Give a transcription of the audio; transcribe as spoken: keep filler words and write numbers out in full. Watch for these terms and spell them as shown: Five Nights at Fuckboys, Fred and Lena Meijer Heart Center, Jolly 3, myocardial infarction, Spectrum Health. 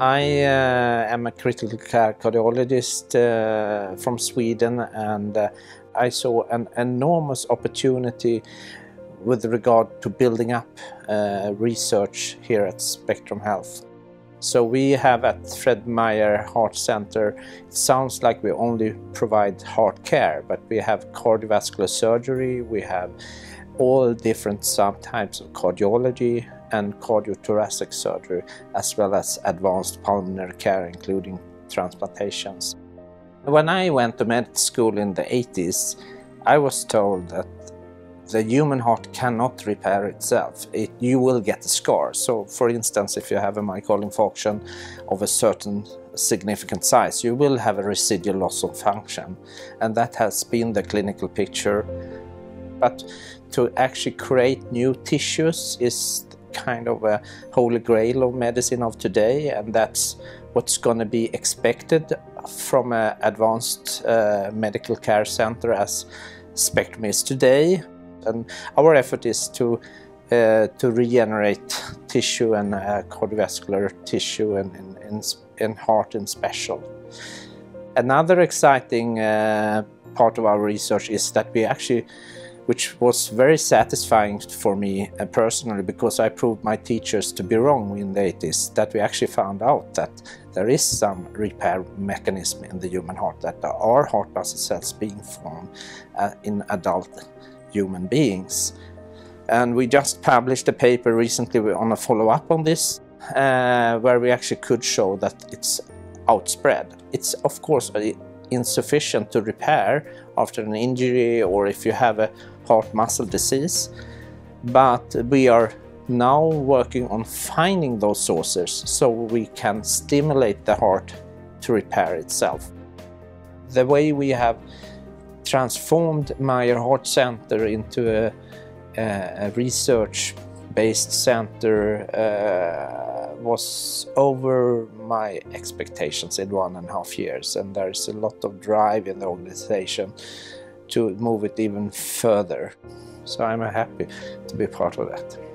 I uh, am a critical care cardiologist uh, from Sweden, and uh, I saw an enormous opportunity with regard to building up uh, research here at Spectrum Health. So we have at Fred and Lena Meijer Heart Center, it sounds like we only provide heart care, but we have cardiovascular surgery, we have all different subtypes of cardiology and cardiothoracic surgery, as well as advanced pulmonary care, including transplantations. When I went to med school in the eighties, I was told that the human heart cannot repair itself. It, you will get a scar. So, for instance, if you have a myocardial infarction of a certain significant size, you will have a residual loss of function. And that has been the clinical picture. But to actually create new tissues is kind of a holy grail of medicine of today, and that's what's going to be expected from an advanced uh, medical care center as Spectrum is today. And our effort is to, uh, to regenerate tissue and uh, cardiovascular tissue and, and, and, and heart in special. Another exciting uh, part of our research is that we actually, which was very satisfying for me personally, because I proved my teachers to be wrong in the eighties, that we actually found out that there is some repair mechanism in the human heart, that there are heart muscle cells being formed uh, in adult human beings. And we just published a paper recently on a follow-up on this, uh, where we actually could show that it's outspread. It's of course insufficient to repair after an injury or if you have a heart muscle disease, but we are now working on finding those sources so we can stimulate the heart to repair itself. The way we have transformed Meijer Heart Center into a, a research-based center uh, was over my expectations in one and a half years, and there is a lot of drive in the organization to move it even further. So I'm happy to be part of that.